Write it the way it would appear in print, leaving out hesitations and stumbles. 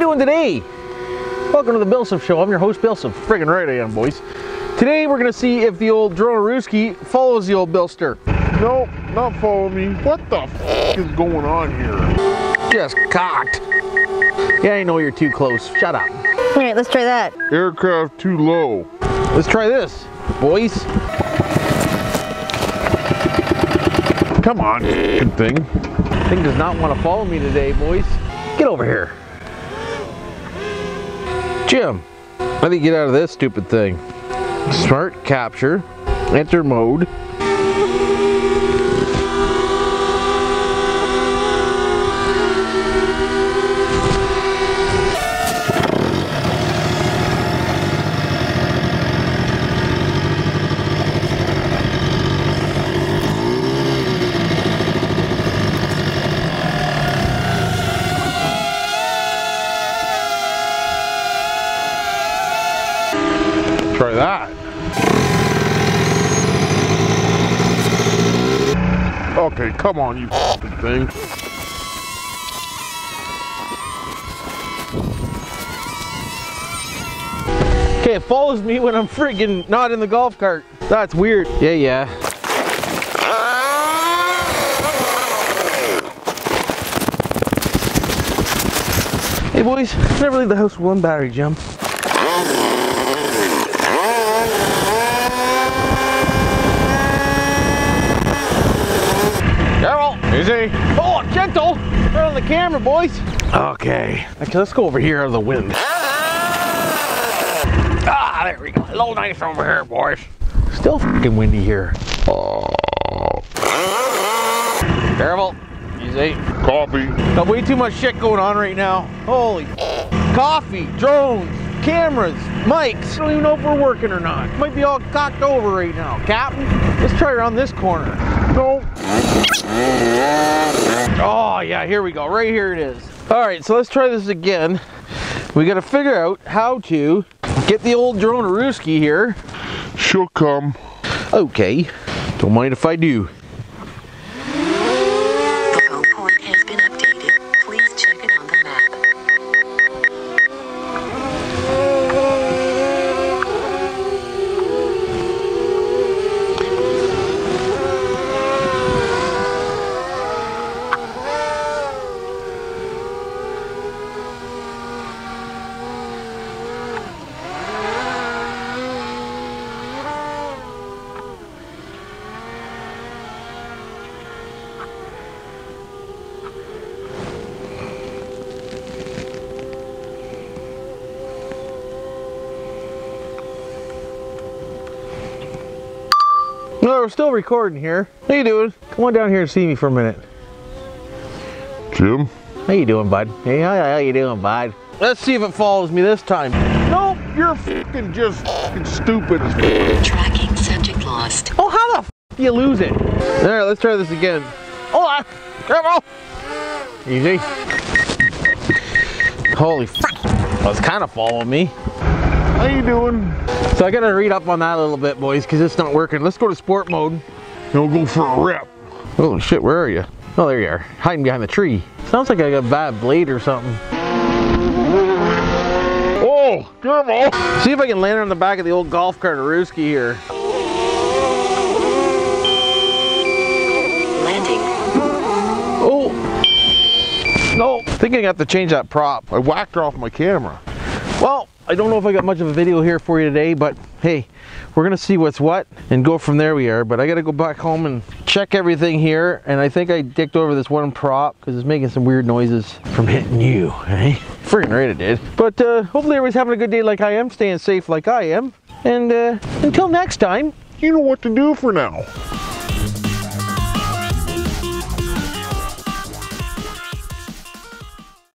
doing today? Welcome to the Bill Siff Show. I'm your host, Bill Siff. Friggin' right I am, boys. Today we're gonna see if the old Drone Rooski follows the old Billster. Nope, not following me. What the f is going on here? Just cocked. Yeah, I know you're too close. Shut up. All right, let's try that. Aircraft too low. Let's try this, boys. Come on, good thing. Thing does not want to follow me today, boys. Get over here. Jim, how do you get out of this stupid thing? Smart capture, enter mode. Try that. Okay, come on, you thing. Okay, it follows me when I'm friggin' not in the golf cart. That's weird. Yeah, yeah. Hey boys, never leave the house with one battery, Jim. Easy. Oh, gentle! We're on the camera, boys. Okay. Okay, let's go over here out of the wind. Ah, there we go. A little nice over here, boys. Still f***ing windy here. Terrible. Easy. Coffee. Got way too much shit going on right now. Holy coffee, drones, cameras, mics. I don't even know if we're working or not. Might be all cocked over right now, Captain. Let's try around this corner. Nope. Oh yeah, here we go, right here it is. All right, so let's try this again. We gotta figure out how to get the old Drone Rooski here. She'll come. Okay, don't mind if I do. Depot point has been updated. Please check it on the map. No, we're still recording here. How you doing? Come on down here and see me for a minute. Jim? How you doing, bud? Hey, how you doing, bud? Let's see if it follows me this time. Nope, you're f***ing just f***ing stupid. Tracking subject lost. Oh, how the f*** do you lose it? Alright, let's try this again. Hold on! Careful! Easy. Holy f***. Well, it's kind of following me. How you doing? So I gotta read up on that a little bit, boys, because it's not working. Let's go to sport mode. And we'll go for a rip. Oh shit, where are you? Oh, there you are, hiding behind the tree. Sounds like I got a bad blade or something. Oh, careful! See if I can land on the back of the old golf cart of Rooski here. Landing. Oh. No, I think I got to change that prop. I whacked her off my camera. Well. I don't know if I got much of a video here for you today, but hey, we're gonna see what's what and go from there we are, but I gotta go back home and check everything here, and I think I dicked over this one prop because it's making some weird noises from hitting you, eh? Freaking right it did. But hopefully everybody's having a good day like I am, staying safe like I am, and until next time, you know what to do for now.